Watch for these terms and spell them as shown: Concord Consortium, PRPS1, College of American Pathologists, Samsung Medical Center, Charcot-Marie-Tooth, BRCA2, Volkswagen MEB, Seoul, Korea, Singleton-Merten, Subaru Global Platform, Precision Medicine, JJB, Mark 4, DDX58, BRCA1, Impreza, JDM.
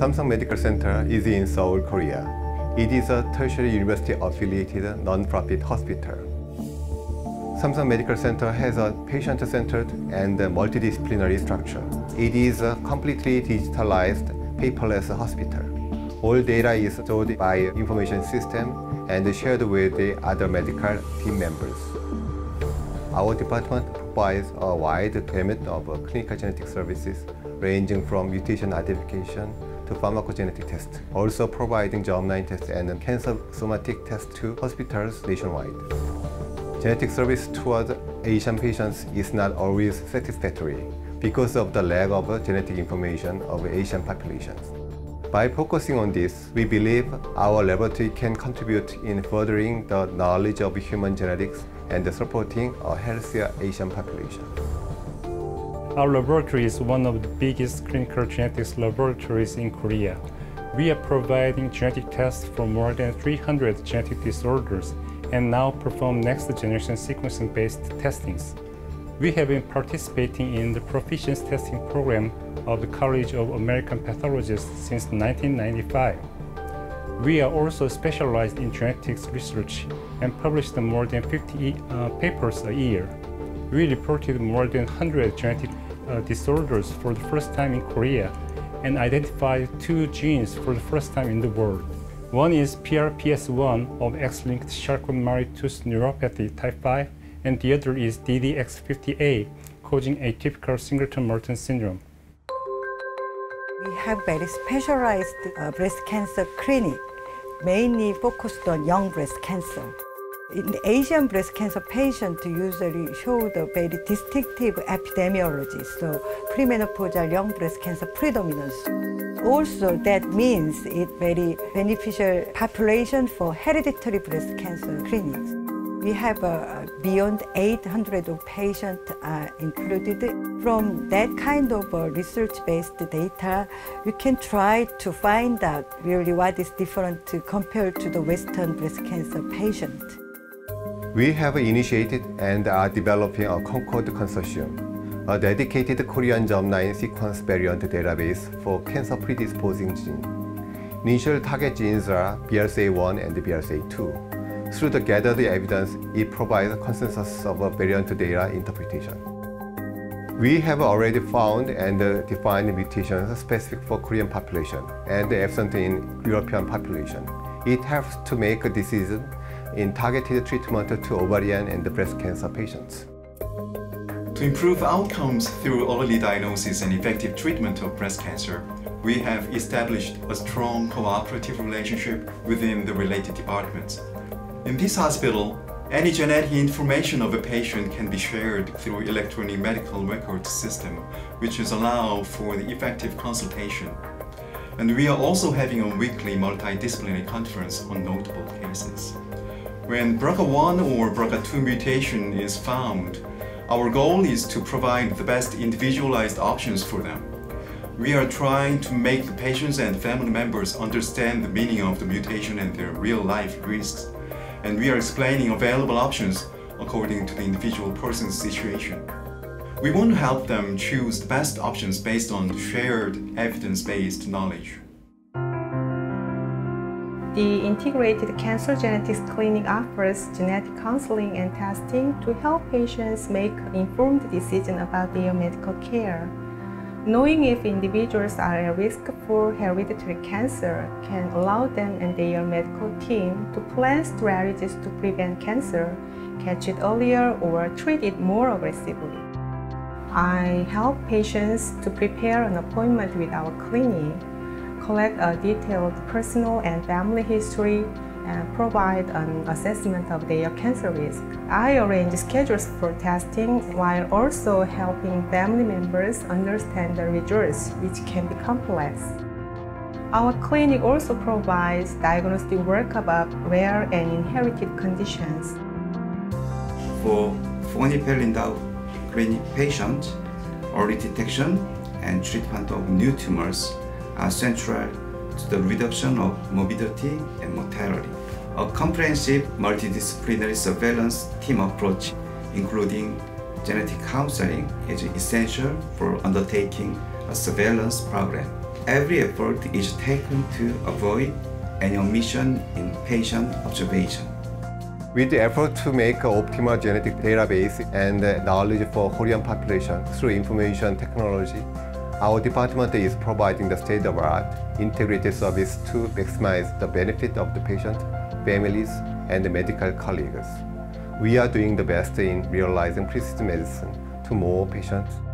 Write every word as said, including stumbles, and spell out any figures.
Samsung Medical Center is in Seoul, Korea. It is a tertiary university-affiliated non-profit hospital. Samsung Medical Center has a patient-centered and multidisciplinary structure. It is a completely digitalized, paperless hospital. All data is stored by information system and shared with the other medical team members. Our department provides a wide gamut of clinical genetic services ranging from mutation identification to pharmacogenetic tests, also providing germline tests and cancer somatic tests to hospitals nationwide. Genetic service towards Asian patients is not always satisfactory because of the lack of genetic information of Asian populations. By focusing on this, we believe our laboratory can contribute in furthering the knowledge of human genetics and supporting a healthier Asian population. Our laboratory is one of the biggest clinical genetics laboratories in Korea. We are providing genetic tests for more than three hundred genetic disorders and now perform next-generation sequencing-based testings. We have been participating in the proficiency testing program of the College of American Pathologists since nineteen ninety-five. We are also specialized in genetics research and published more than fifty uh, papers a year. We reported more than one hundred genetic uh, disorders for the first time in Korea and identified two genes for the first time in the world. One is P R P S one of X-linked Charcot-Marie-Tooth neuropathy type five, and the other is D D X fifty-eight, causing atypical Singleton-Merten syndrome. We have very specialized uh, breast cancer clinic, mainly focused on young breast cancer. In Asian breast cancer patients usually show the very distinctive epidemiology, so premenopausal young breast cancer predominance. Also, that means it's very beneficial population for hereditary breast cancer clinics. We have uh, beyond eight hundred patients uh, included. From that kind of uh, research-based data, we can try to find out really what is different compared to the Western breast cancer patient. We have initiated and are developing a Concord Consortium, a dedicated Korean germline sequence variant database for cancer predisposing genes. Initial target genes are B R C A one and B R C A two. Through the gathered evidence, it provides a consensus of a variant data interpretation. We have already found and defined mutations specific for Korean population and absent in European population. It helps to make a decision in targeted treatment to ovarian and breast cancer patients. To improve outcomes through early diagnosis and effective treatment of breast cancer, we have established a strong cooperative relationship within the related departments. In this hospital, any genetic information of a patient can be shared through electronic medical record system, which is allowed for the effective consultation. And we are also having a weekly multidisciplinary conference on notable cases. When B R C A one or B R C A two mutation is found, our goal is to provide the best individualized options for them. We are trying to make the patients and family members understand the meaning of the mutation and their real-life risks. And we are explaining available options according to the individual person's situation. We want to help them choose the best options based on shared evidence-based knowledge. The Integrated Cancer Genetics Clinic offers genetic counseling and testing to help patients make informed decisions about their medical care. Knowing if individuals are at risk for hereditary cancer can allow them and their medical team to plan strategies to prevent cancer, catch it earlier, or treat it more aggressively. I help patients to prepare an appointment with our clinic, collect a detailed personal and family history, and provide an assessment of their cancer risk. I arrange schedules for testing while also helping family members understand the results, which can be complex. Our clinic also provides diagnostic workup of rare and inherited conditions. For forty percent of clinic patients, early detection and treatment of new tumors are central to the reduction of morbidity and mortality. A comprehensive multidisciplinary surveillance team approach, including genetic counseling, is essential for undertaking a surveillance program. Every effort is taken to avoid any omission in patient observation. With the effort to make an optimal genetic database and knowledge for Korean population through information technology, our department is providing the state-of-the-art integrated service to maximize the benefit of the patient, families, and the medical colleagues. We are doing the best in realizing precision medicine to more patients.